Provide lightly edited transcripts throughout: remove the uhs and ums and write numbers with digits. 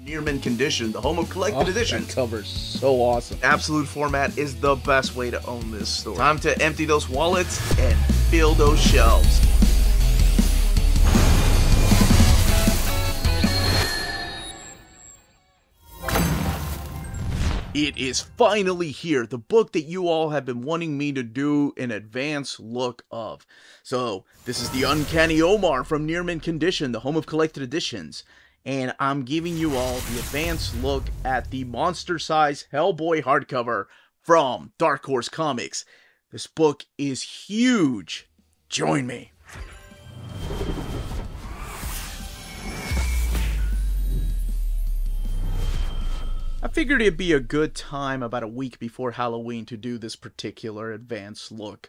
Near Mint Condition, the home of collected editions. That cover's so awesome. Absolute format is the best way to own this store. Time to empty those wallets and fill those shelves. It is finally here, the book that you all have been wanting me to do an advanced look of. So, this is the Uncanny Omar from Near Mint Condition, the home of collected editions. And I'm giving you all the advanced look at the monster-sized Hellboy hardcover from Dark Horse Comics. This book is huge. Join me. I figured it'd be a good time about a week before Halloween to do this particular advanced look.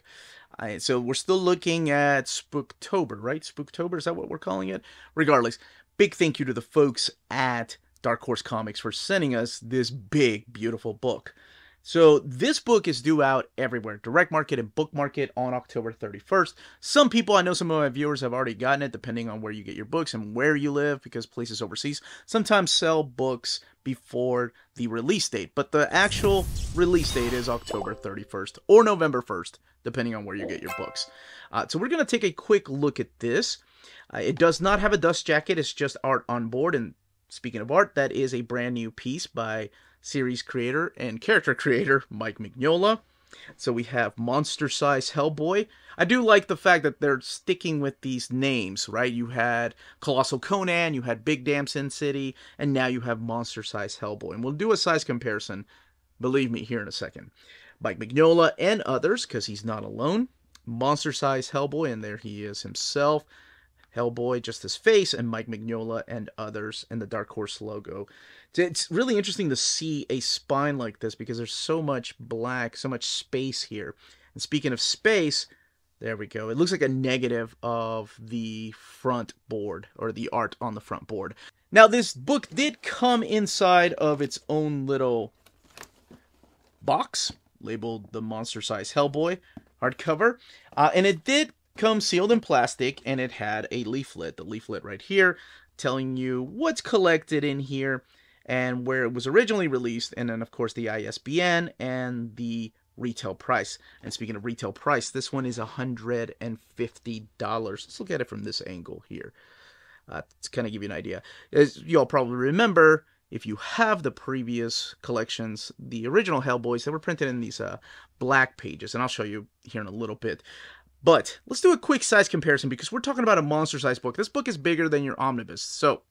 Alright, so we're still looking at Spooktober, right? Spooktober, is that what we're calling it? Regardless, big thank you to the folks at Dark Horse Comics for sending us this big, beautiful book. So this book is due out everywhere, direct market and book market on October 31st. Some people, I know some of my viewers have already gotten it, depending on where you get your books and where you live, because places overseas sometimes sell books before the release date, but the actual release date is October 31st or November 1st, depending on where you get your books. So we're going to take a quick look at this. It does not have a dust jacket, it's just art on board, and speaking of art, that is a brand new piece by series creator and character creator Mike Mignola. So we have monster-sized Hellboy. I do like the fact that they're sticking with these names, right? You had Colossal Conan, you had Big Damn Sin City, and now you have monster-sized Hellboy. And we'll do a size comparison, believe me, here in a second. Mike Mignola and others, because he's not alone. Monster-sized Hellboy, and there he is himself. Hellboy, just his face, and Mike Mignola and others, and the Dark Horse logo. It's really interesting to see a spine like this because there's so much black, so much space here. And speaking of space, there we go. It looks like a negative of the front board, or the art on the front board. Now, this book did come inside of its own little box, labeled the monster-sized Hellboy hardcover, and it did come sealed in plastic, and it had a leaflet, the leaflet right here, telling you what's collected in here and where it was originally released, and then of course the ISBN and the retail price. And speaking of retail price, this one is $150. Let's look at it from this angle here to kind of give you an idea. As you all probably remember, if you have the previous collections, the original Hellboys, they were printed in these black pages, and I'll show you here in a little bit. But let's do a quick size comparison because we're talking about a monster-sized book. This book is bigger than your omnibus. So,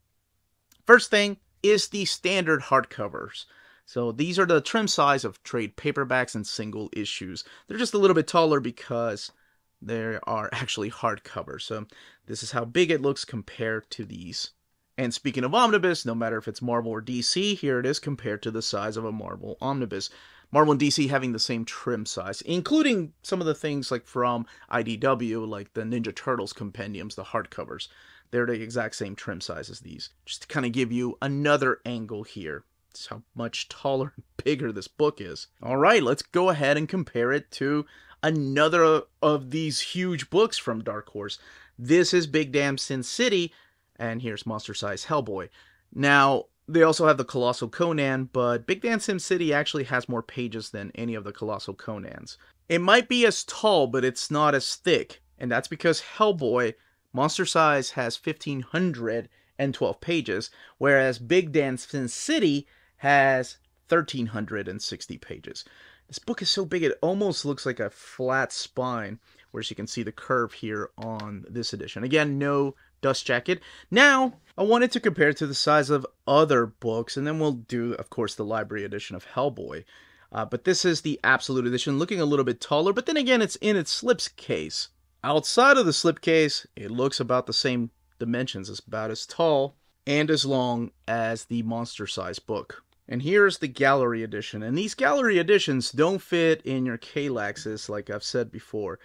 first thing is the standard hardcovers. So these are the trim size of trade paperbacks and single issues. They're just a little bit taller because they are actually hardcover. So this is how big it looks compared to these. And speaking of omnibus, no matter if it's Marvel or DC, here it is compared to the size of a Marvel omnibus. Marvel and DC having the same trim size, including some of the things like from IDW, like the Ninja Turtles compendiums, the hardcovers. They're the exact same trim size as these. Just to kind of give you another angle here. That's how much taller and bigger this book is. All right, let's go ahead and compare it to another of these huge books from Dark Horse. This is Big Damn Sin City, and here's monster-sized Hellboy. Now, they also have the Colossal Conan, but Big Damn Sin City actually has more pages than any of the Colossal Conans. It might be as tall, but it's not as thick, and that's because Hellboy, monster size, has 1,512 pages, whereas Big Damn Sin City has 1,360 pages. This book is so big it almost looks like a flat spine, whereas you can see the curve here on this edition. Again, no dust jacket. Now, I wanted to compare it to the size of other books, and then we'll do, of course, the library edition of Hellboy. But this is the absolute edition, looking a little bit taller, but then again, it's in its slipcase. Outside of the slipcase, it looks about the same dimensions. It's about as tall and as long as the monster-sized book. And here's the gallery edition. And these gallery editions don't fit in your K-Laxis, like I've said before.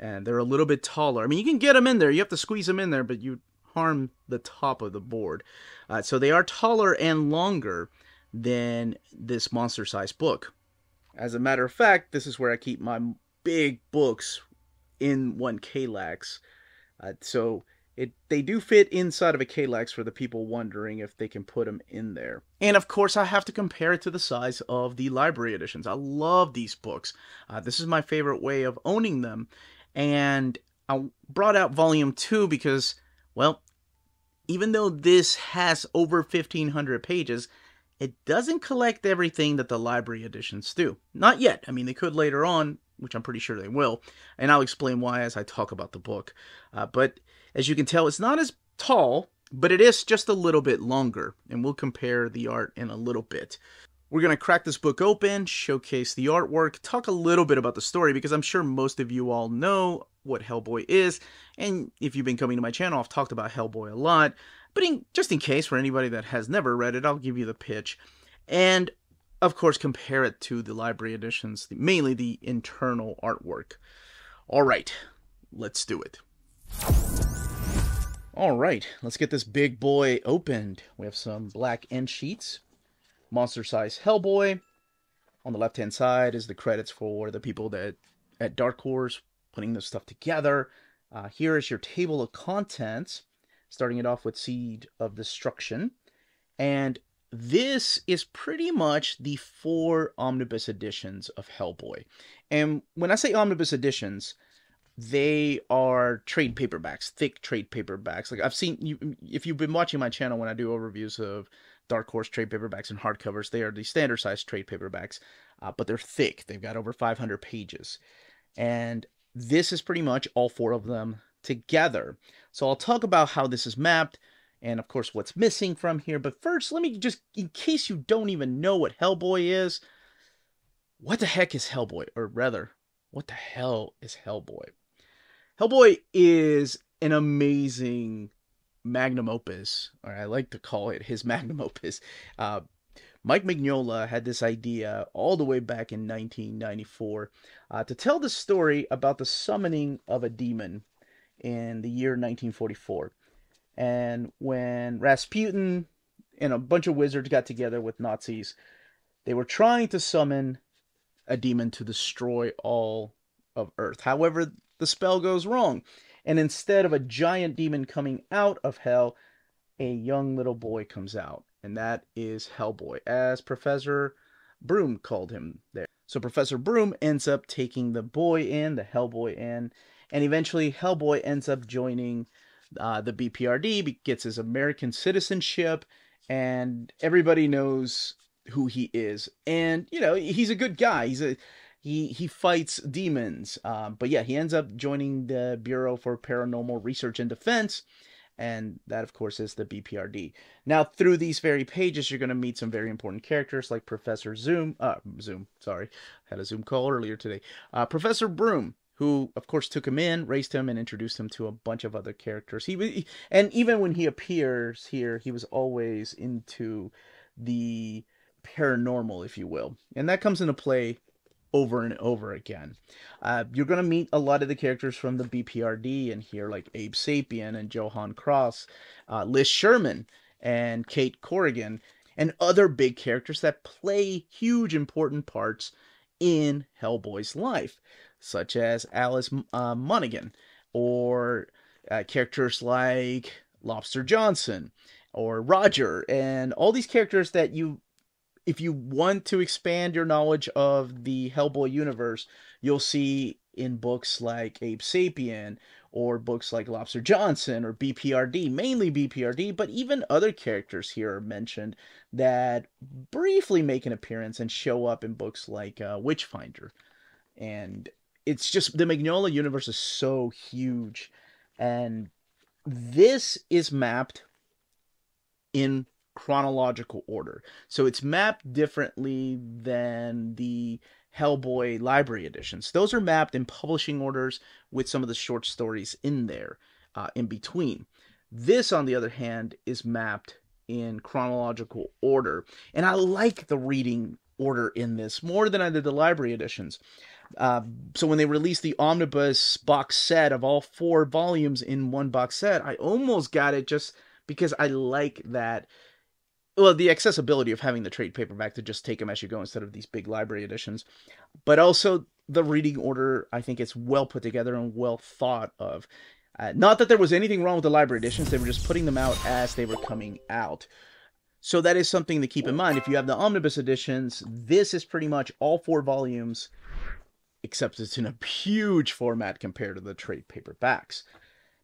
And they're a little bit taller. I mean, you can get them in there. You have to squeeze them in there, but you harm the top of the board. So they are taller and longer than this monster-sized book. As a matter of fact, this is where I keep my big books in one K-Lax. So They do fit inside of a Kalex for the people wondering if they can put them in there. And of course, I have to compare it to the size of the library editions. I love these books. This is my favorite way of owning them. And I brought out Volume 2 because, well, even though this has over 1,500 pages, it doesn't collect everything that the library editions do. Not yet. I mean, they could later on, which I'm pretty sure they will. And I'll explain why as I talk about the book. But as you can tell, it's not as tall, but it is just a little bit longer. And we'll compare the art in a little bit. We're going to crack this book open, showcase the artwork, talk a little bit about the story, because I'm sure most of you all know what Hellboy is. And if you've been coming to my channel, I've talked about Hellboy a lot. But just in case, for anybody that has never read it, I'll give you the pitch. And, of course, compare it to the library editions, mainly the internal artwork. All right, let's do it. All right, let's get this big boy opened. We have some black end sheets. Monster-sized Hellboy. On the left-hand side is the credits for the people that at Dark Horse putting this stuff together. Here is your table of contents. Starting it off with Seed of Destruction. And this is pretty much the 4 omnibus editions of Hellboy. And when I say omnibus editions, they are trade paperbacks, thick trade paperbacks. Like I've seen, if you've been watching my channel when I do overviews of Dark Horse trade paperbacks and hardcovers, they are the standard size trade paperbacks, but they're thick. They've got over 500 pages. And this is pretty much all 4 of them together. So I'll talk about how this is mapped and of course what's missing from here. But first, let me just, in case you don't even know what Hellboy is, what the heck is Hellboy? Or rather, what the hell is Hellboy? Hellboy is an amazing magnum opus, or I like to call it his magnum opus. Mike Mignola had this idea all the way back in 1994 to tell the story about the summoning of a demon in the year 1944. And when Rasputin and a bunch of wizards got together with Nazis, they were trying to summon a demon to destroy all of Earth. However, the spell goes wrong. And instead of a giant demon coming out of hell, a young little boy comes out. And that is Hellboy, as Professor Broom called him there. So Professor Broom ends up taking the boy in, the Hellboy in, and eventually Hellboy ends up joining the BPRD, gets his American citizenship, and everybody knows who he is. And, you know, he's a good guy. He fights demons. But yeah, he ends up joining the Bureau for Paranormal Research and Defense. And that, of course, is the BPRD. Now, through these very pages, you're going to meet some very important characters like Professor Zoom, sorry. Had a Zoom call earlier today. Professor Broom, who, of course, took him in, raised him, and introduced him to a bunch of other characters. And even when he appears here, he was always into the paranormal, if you will. And that comes into play over and over again. You're going to meet a lot of the characters from the BPRD in here, like Abe Sapien and Johann Kraus, Liz Sherman and Kate Corrigan, and other big characters that play huge, important parts in Hellboy's life, such as Alice Monaghan, or characters like Lobster Johnson or Roger, and all these characters that you, if you want to expand your knowledge of the Hellboy universe, you'll see in books like Abe Sapien or books like Lobster Johnson or BPRD, mainly BPRD, but even other characters here are mentioned that briefly make an appearance and show up in books like Witchfinder. And it's just, the Mignola universe is so huge. And this is mapped in chronological order. So it's mapped differently than the Hellboy library editions. Those are mapped in publishing orders with some of the short stories in there, in between. This, on the other hand, is mapped in chronological order. And I like the reading order in this more than I did the library editions. So when they released the omnibus box set of all 4 volumes in one box set, I almost got it just because I like that. Well, the accessibility of having the trade paperback to just take them as you go instead of these big library editions. But also the reading order, I think it's well put together and well thought of. Not that there was anything wrong with the library editions. They were just putting them out as they were coming out. So that is something to keep in mind. If you have the omnibus editions, this is pretty much all four volumes, except it's in a huge format compared to the trade paperbacks.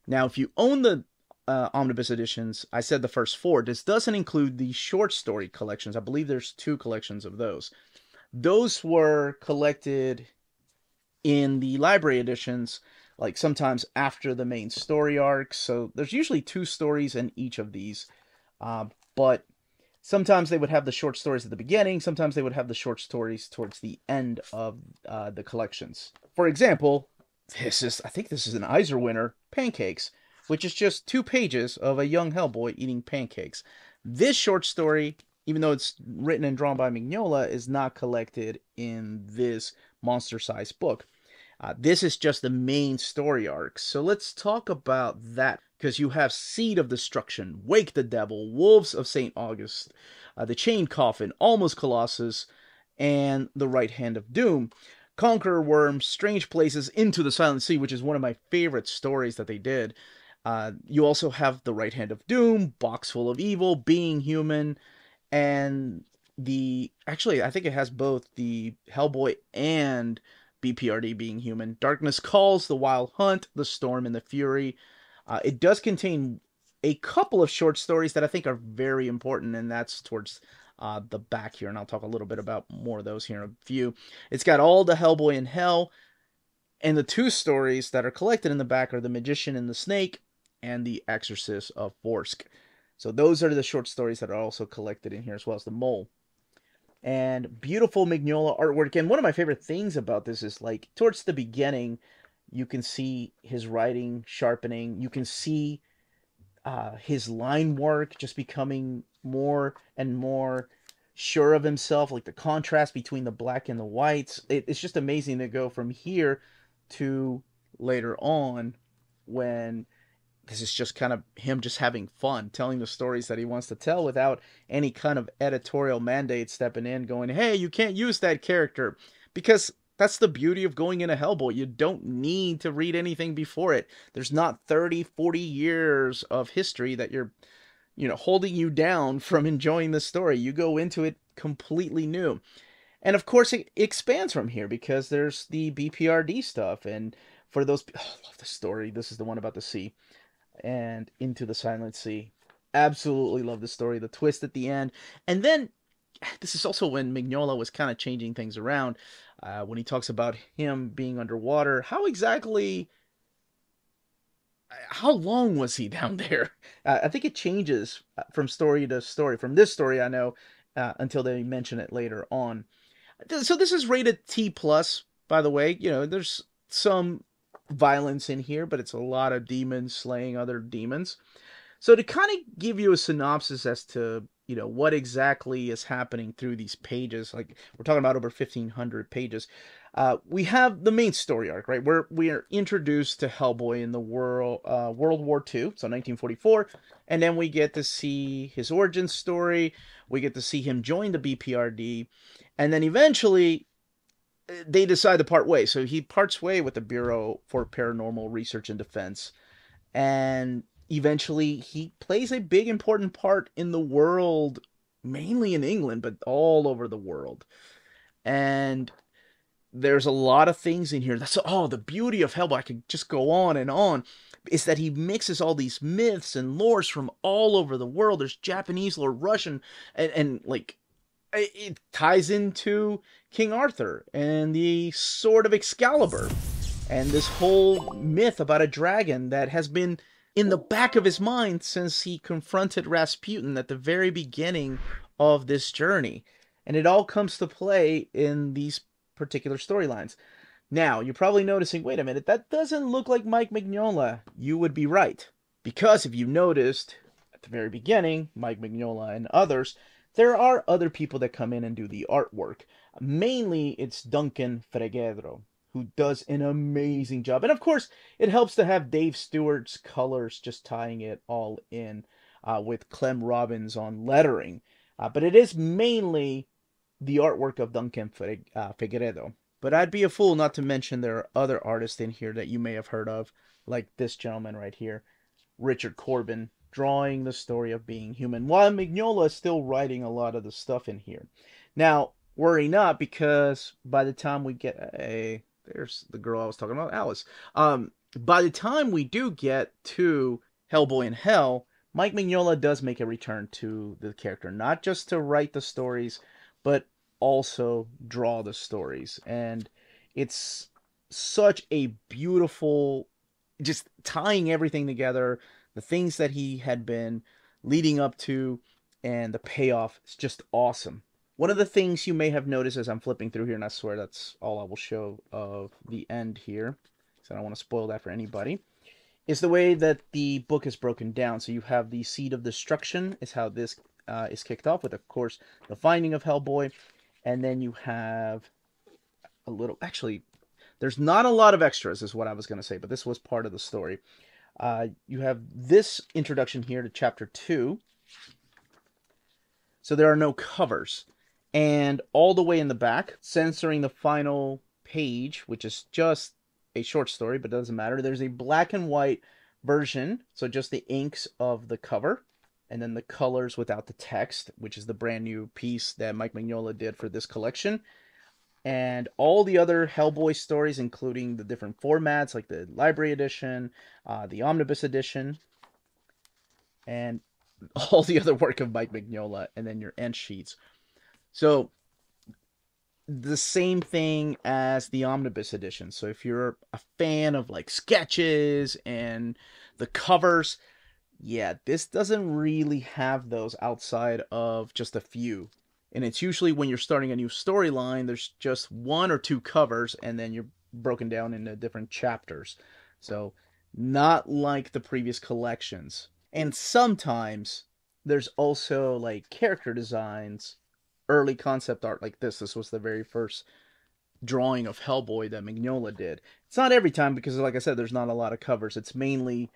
Now, if you own the omnibus editions, I said the first four. This doesn't include the short story collections. I believe there's two collections of those. Those were collected in the library editions, like sometimes after the main story arc. So there's usually two stories in each of these. But sometimes they would have the short stories at the beginning. Sometimes they would have the short stories towards the end of the collections. For example, I think this is an Eisner winner, Pancakes, which is just 2 pages of a young Hellboy eating pancakes. This short story, even though it's written and drawn by Mignola, is not collected in this monster-sized book. This is just the main story arc. So let's talk about that, because you have Seed of Destruction, Wake the Devil, Wolves of St. August, The Chained Coffin, Almost Colossus, and The Right Hand of Doom. Conqueror Worms, Strange Places, Into the Silent Sea, which is one of my favorite stories that they did. You also have The Right Hand of Doom, Box Full of Evil, Being Human, and the... Actually, I think it has both the Hellboy and BPRD Being Human. Darkness Calls, The Wild Hunt, The Storm and the Fury. It does contain a couple of short stories that I think are very important, and that's towards the back here, and I'll talk a little bit about more of those here in a few. It's got all the Hellboy in Hell, and the two stories that are collected in the back are The Magician and the Snake and The Exorcist of Forsk. So those are the short stories that are also collected in here, as well as The Mole. And beautiful Mignola artwork. And one of my favorite things about this is, like, towards the beginning, you can see his writing sharpening. You can see his line work just becoming more and more sure of himself. Like, the contrast between the black and the whites. It's just amazing to go from here to later on when... This is just kind of him just having fun, telling the stories that he wants to tell without any kind of editorial mandate stepping in going, hey, you can't use that character. Because that's the beauty of going into Hellboy. You don't need to read anything before it. There's not 30, 40 years of history that you're, holding you down from enjoying the story. You go into it completely new. And of course, it expands from here because there's the BPRD stuff. And for those, I love this story. This is the one about the sea. And Into the Silent Sea. Absolutely love the story, the twist at the end. And then, this is also when Mignola was kind of changing things around, when he talks about him being underwater. How exactly, how long was he down there? I think it changes from story to story. From this story, I know, until they mention it later on. So this is rated T+, by the way. You know, there's some violence in here, but it's a lot of demons slaying other demons. So to kind of give you a synopsis as to, what exactly is happening through these pages, like we're talking about over 1,500 pages, we have the main story arc, right? Where we are introduced to Hellboy in the World War II, so 1944, and then we get to see his origin story, we get to see him join the BPRD, and then eventually they decide to part way. So he parts way with the Bureau for Paranormal Research and Defense. And eventually he plays a big important part in the world, mainly in England, but all over the world. And there's a lot of things in here. That's the beauty of Hellboy. I could just go on and on. Is that he mixes all these myths and lores from all over the world. There's Japanese lore, Russian, and like... It ties into King Arthur and the Sword of Excalibur and this whole myth about a dragon that has been in the back of his mind since he confronted Rasputin at the very beginning of this journey. And it all comes to play in these particular storylines. Now, you're probably noticing, wait a minute, that doesn't look like Mike Mignola. You would be right. Because if you noticed, at the very beginning, Mike Mignola and others... There are other people that come in and do the artwork. Mainly, it's Duncan Fegredo, who does an amazing job. And of course, it helps to have Dave Stewart's colors just tying it all in with Clem Robbins on lettering. But it is mainly the artwork of Duncan Fegredo. But I'd be a fool not to mention there are other artists in here that you may have heard of, like this gentleman right here, Richard Corbin, drawing the story of being human, while Mignola is still writing a lot of the stuff in here. Now, worry not, because by the time we get there's the girl I was talking about, Alice. By the time we do get to Hellboy in Hell, Mike Mignola does make a return to the character, not just to write the stories, but also draw the stories. And it's such a beautiful, just tying everything together, the things that he had been leading up to, and the payoff is just awesome. One of the things you may have noticed as I'm flipping through here, and I swear that's all I will show of the end here, because I don't want to spoil that for anybody, is the way that the book is broken down. So you have the Seed of Destruction is how this is kicked off with, of course, the finding of Hellboy. And then you have a little... Actually, there's not a lot of extras is what I was going to say, but this was part of the story. You have this introduction here to Chapter 2. So there are no covers. And all the way in the back, censoring the final page, which is just a short story, but it doesn't matter. There's a black and white version, so just the inks of the cover. And then the colors without the text, which is the brand new piece that Mike Mignola did for this collection. And all the other Hellboy stories, including the different formats, like the library edition, the omnibus edition, and all the other work of Mike Mignola, and then your end sheets. So the same thing as the omnibus edition. So if you're a fan of like sketches and the covers... Yeah, this doesn't really have those outside of just a few. And it's usually when you're starting a new storyline, there's just one or two covers, and then you're broken down into different chapters. So, not like the previous collections. And sometimes, there's also, like, character designs, early concept art like this. This was the very first drawing of Hellboy that Mignola did. It's not every time, because, like I said, there's not a lot of covers. It's mainly...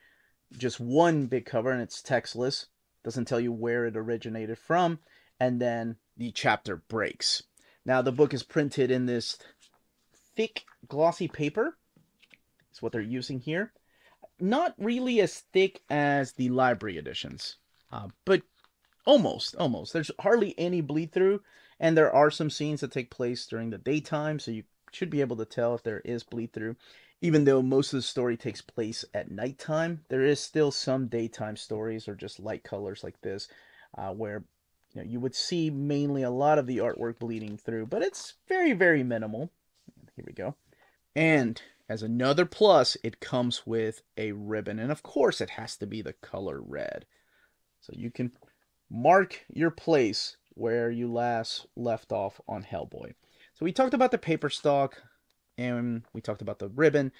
just one big cover, and it's textless, doesn't tell you where it originated from, and then the chapter breaks. Now, the book is printed in this thick, glossy paper. It's what they're using here. Not really as thick as the library editions, but almost. There's hardly any bleed through, and there are some scenes that take place during the daytime, so you should be able to tell if there is bleed through. Even though most of the story takes place at nighttime, there is still some daytime stories or just light colors like this, where you would see mainly a lot of the artwork bleeding through, but it's very, very minimal. Here we go. And as another plus, it comes with a ribbon, and of course it has to be the color red. So you can mark your place where you last left off on Hellboy. So we talked about the paper stock, and we talked about the ribbon.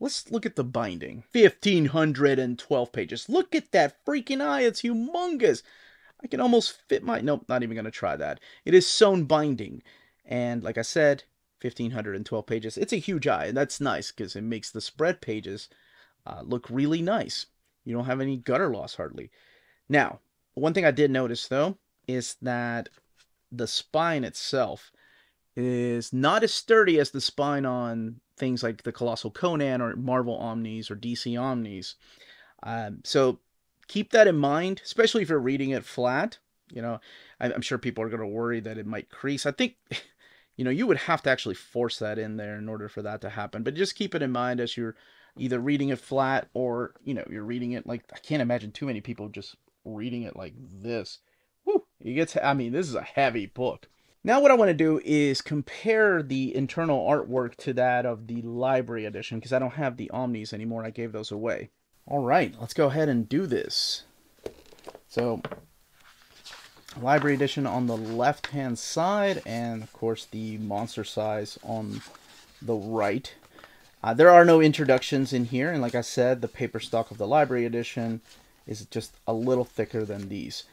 Let's look at the binding. 1,512 pages. Look at that freaking eye. It's humongous. I can almost fit my... Nope, not even going to try that. It is sewn binding. And like I said, 1,512 pages. It's a huge eye, and that's nice because it makes the spread pages look really nice. You don't have any gutter loss hardly. Now, one thing I did notice, though, is that the spine itself... is not as sturdy as the spine on things like the Colossal Conan or Marvel Omnis or DC Omnis. So keep that in mind, especially if you're reading it flat. You know, I'm sure people are going to worry that it might crease. I think, you would have to actually force that in there in order for that to happen. But just keep it in mind as you're either reading it flat or, you're reading it like... I can't imagine too many people just reading it like this. Woo! It gets... I mean, this is a heavy book. Now what I want to do is compare the internal artwork to that of the library edition, because I don't have the Omnis anymore. I gave those away. All right, let's go ahead and do this. So, library edition on the left-hand side, and of course the monster size on the right. There are no introductions in here, and like I said, the paper stock of the library edition is just a little thicker than these.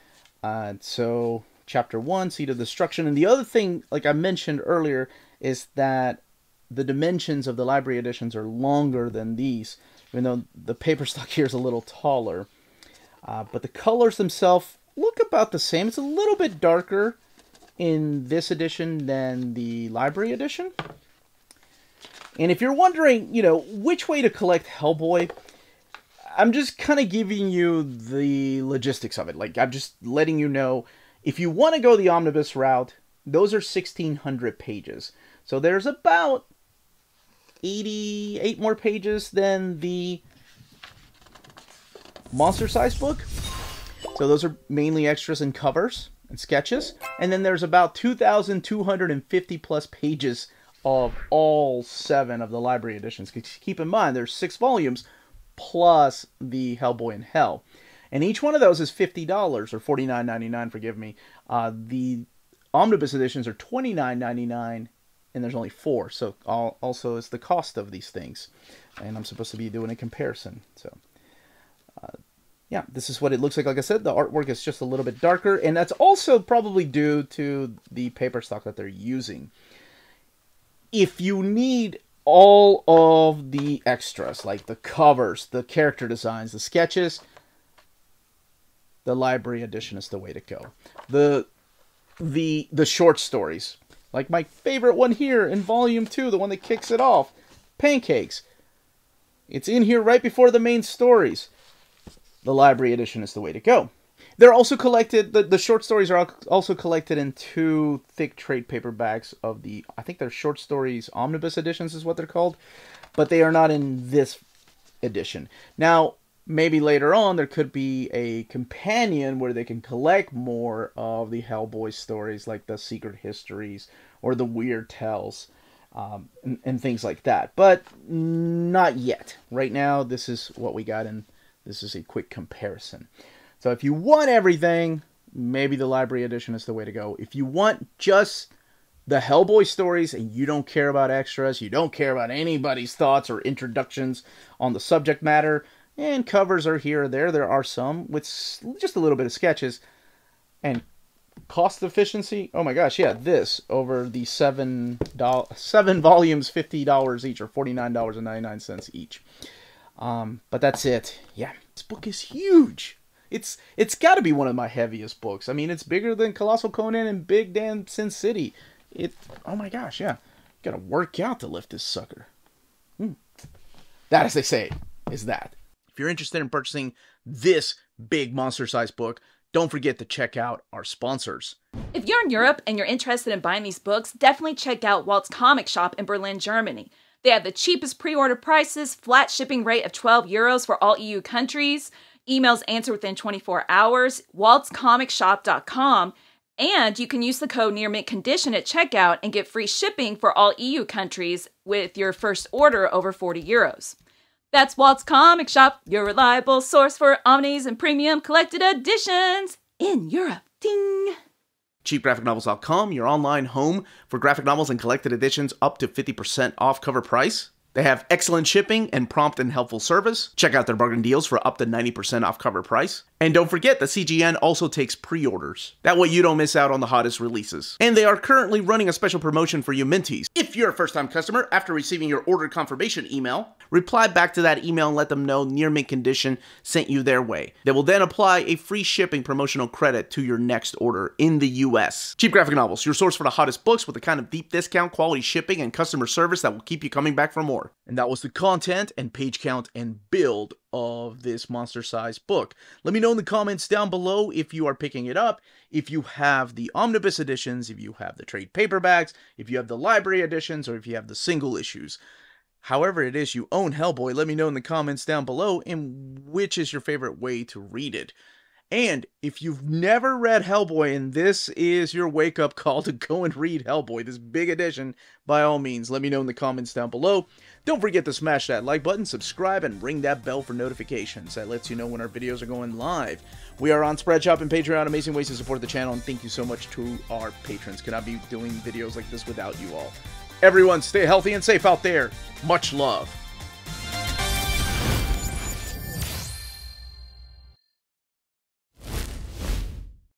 So... Chapter 1, Seed of Destruction. And the other thing, like I mentioned earlier, is that the dimensions of the library editions are longer than these, even though the paper stock here is a little taller. But the colors themselves look about the same. It's a little bit darker in this edition than the library edition. And if you're wondering, you know, which way to collect Hellboy, I'm just kind of giving you the logistics of it. Like, I'm just letting you know, if you want to go the omnibus route, those are 1,600 pages. So there's about 88 more pages than the monster-sized book. So those are mainly extras and covers and sketches. And then there's about 2,250 plus pages of all 7 of the library editions. Keep in mind, there's 6 volumes plus the Hellboy in Hell. And each one of those is $50, or $49.99, forgive me. The omnibus editions are $29.99, and there's only 4. So also it's the cost of these things. And I'm supposed to be doing a comparison. So yeah, this is what it looks like. Like I said, the artwork is just a little bit darker. And that's also probably due to the paper stock that they're using. If you need all of the extras, like the covers, the character designs, the sketches, the library edition is the way to go. The short stories, like my favorite one here in Volume 2, the one that kicks it off, Pancakes. It's in here right before the main stories. The library edition is the way to go. They're also collected, the short stories are also collected in 2 thick trade paperbacks of the, I think they're short stories omnibus editions is what they're called, but they are not in this edition. Now, maybe later on there could be a companion where they can collect more of the Hellboy stories, like the Secret Histories or the Weird Tales and things like that, but not yet. Right now, this is what we got, and this is a quick comparison. So if you want everything, maybe the library edition is the way to go. If you want just the Hellboy stories and you don't care about extras, you don't care about anybody's thoughts or introductions on the subject matter, and covers are here or there. There are some with just a little bit of sketches. And cost efficiency, oh my gosh, yeah, this over the seven volumes, $50 each, or $49.99 each. But that's it. Yeah, this book is huge. It's got to be one of my heaviest books. I mean, it's bigger than Colossal Conan and Big Damn Sin City. Oh my gosh, yeah. Got to work out to lift this sucker. That, as they say, is that. If you're interested in purchasing this big monster-sized book, don't forget to check out our sponsors. If you're in Europe and you're interested in buying these books, definitely check out Walt's Comic Shop in Berlin, Germany. They have the cheapest pre-order prices, flat shipping rate of €12 for all EU countries, emails answered within 24 hours, waltscomicshop.com, and you can use the code Near Mint Condition at checkout and get free shipping for all EU countries with your first order over €40. That's Walt's Comic Shop, your reliable source for omnis and premium collected editions in Europe. Ding! CheapGraphicNovels.com, your online home for graphic novels and collected editions up to 50% off cover price. They have excellent shipping and prompt and helpful service. Check out their bargain deals for up to 90% off cover price. And don't forget that CGN also takes pre-orders. That way you don't miss out on the hottest releases. And they are currently running a special promotion for you Minties. If you're a first-time customer, after receiving your order confirmation email, reply back to that email and let them know Near Mint Condition sent you their way. They will then apply a free shipping promotional credit to your next order in the US. Cheap Graphic Novels, your source for the hottest books with the kind of deep discount, quality shipping, and customer service that will keep you coming back for more. And that was the content and page count and build of this monster-sized book. Let me know in the comments down below if you are picking it up, if you have the omnibus editions, if you have the trade paperbacks, if you have the library editions, or if you have the single issues. However it is you own Hellboy, let me know in the comments down below in which is your favorite way to read it. And if you've never read Hellboy and this is your wake-up call to go and read Hellboy, this big edition, by all means, let me know in the comments down below. Don't forget to smash that like button, subscribe, and ring that bell for notifications. That lets you know when our videos are going live. We are on Spreadshop and Patreon, amazing ways to support the channel, and thank you so much to our patrons. Could not be doing videos like this without you all. Everyone, stay healthy and safe out there. Much love.